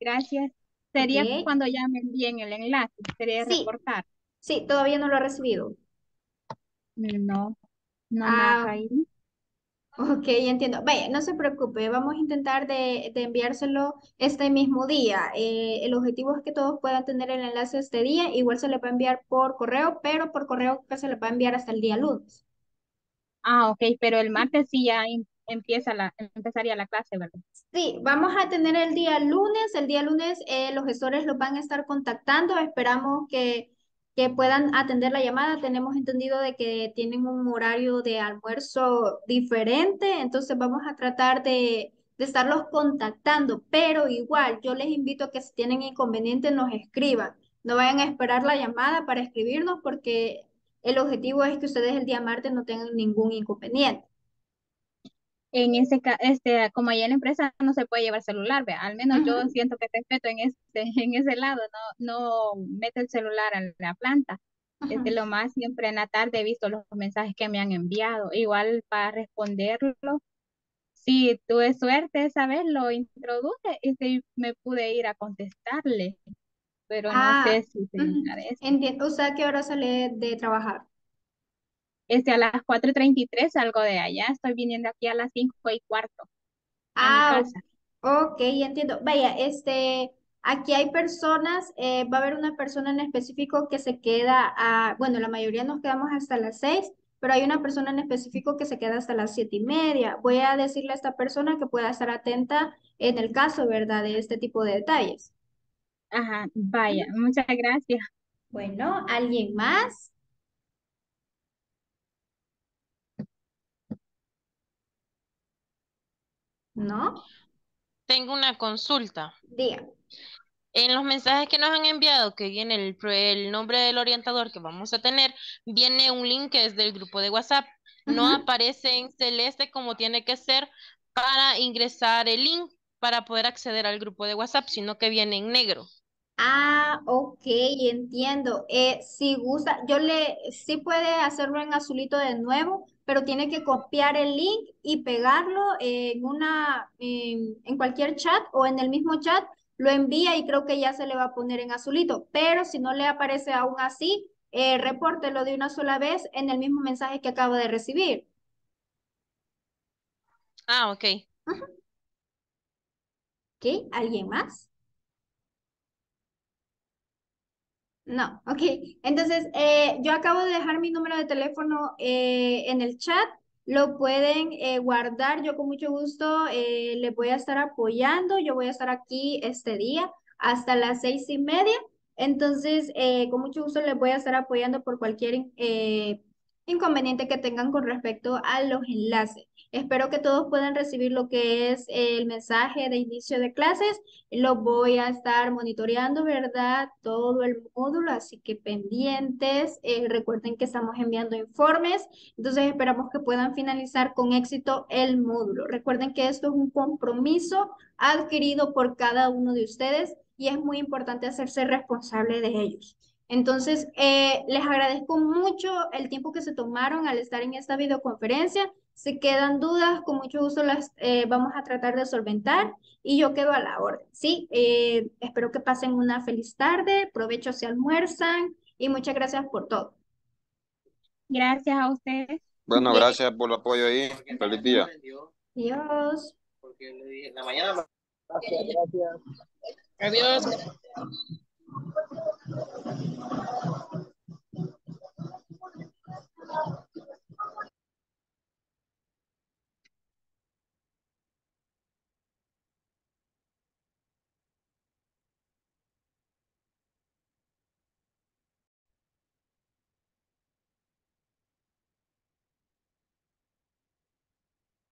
Gracias. Sería cuando ya me envíen el enlace. Sería reportar. Sí, todavía no lo ha recibido. No, nada ahí. Ok, entiendo. Vaya, no se preocupe, vamos a intentar de enviárselo este mismo día. El objetivo es que todos puedan tener el enlace este día. Igual se le va a enviar por correo, pero por correo que se le va a enviar hasta el día lunes. Ah, ok, pero el martes sí ya empezaría la clase, ¿verdad? Sí, vamos a tener el día lunes. El día lunes los gestores los van a estar contactando. Esperamos que puedan atender la llamada. Tenemos entendido de que tienen un horario de almuerzo diferente, entonces vamos a tratar de estarlos contactando. Pero igual, yo les invito a que si tienen inconveniente nos escriban. No vayan a esperar la llamada para escribirnos porque... el objetivo es que ustedes el día martes no tengan ningún inconveniente. En ese caso, como allá en la empresa no se puede llevar celular, ¿ve? Al menos yo siento que respeto en ese lado, no meto el celular a la planta. Desde lo más siempre en la tarde he visto los mensajes que me han enviado. Igual para responderlo, si tuve suerte esa vez, lo introduje y me pude ir a contestarle. Pero no sé si terminar esto. Entiendo. O sea, ¿qué hora sale de trabajar? A las 4:33 salgo de allá. Estoy viniendo aquí a las 5:15. A mi casa. Ok, entiendo. Vaya, aquí hay personas, va a haber una persona en específico que se queda la mayoría nos quedamos hasta las 6, pero hay una persona en específico que se queda hasta las 7:30. Voy a decirle a esta persona que pueda estar atenta en el caso, ¿verdad?, de este tipo de detalles. Ajá, vaya, muchas gracias. Bueno, ¿alguien más? ¿No? Tengo una consulta. Diga. En los mensajes que nos han enviado, que viene el nombre del orientador que vamos a tener, viene un link que es del grupo de WhatsApp. No aparece en celeste como tiene que ser para ingresar el link para poder acceder al grupo de WhatsApp, sino que viene en negro. Ah, ok, entiendo. Si gusta, sí puede hacerlo en azulito de nuevo, pero tiene que copiar el link y pegarlo en cualquier chat o en el mismo chat, lo envía y creo que ya se le va a poner en azulito. Pero si no le aparece aún así, repórtelo de una sola vez en el mismo mensaje que acaba de recibir. Ah, ok. Ok, ¿alguien más? No, ok. Entonces, yo acabo de dejar mi número de teléfono en el chat. Lo pueden guardar. Yo con mucho gusto les voy a estar apoyando. Yo voy a estar aquí este día hasta las 6:30. Entonces, con mucho gusto les voy a estar apoyando por cualquier inconveniente que tengan con respecto a los enlaces. Espero que todos puedan recibir lo que es el mensaje de inicio de clases. Lo voy a estar monitoreando, ¿verdad? Todo el módulo, así que pendientes. Recuerden que estamos enviando informes. Entonces esperamos que puedan finalizar con éxito el módulo. Recuerden que esto es un compromiso adquirido por cada uno de ustedes y es muy importante hacerse responsable de ellos. Entonces, les agradezco mucho el tiempo que se tomaron al estar en esta videoconferencia. Si quedan dudas, con mucho gusto las vamos a tratar de solventar y yo quedo a la orden, ¿sí? Espero que pasen una feliz tarde, provecho si almuerzan y muchas gracias por todo. Gracias a ustedes. Bueno, gracias por el apoyo ahí. Feliz día. Adiós. Porque le dije, en la mañana. Gracias. Adiós.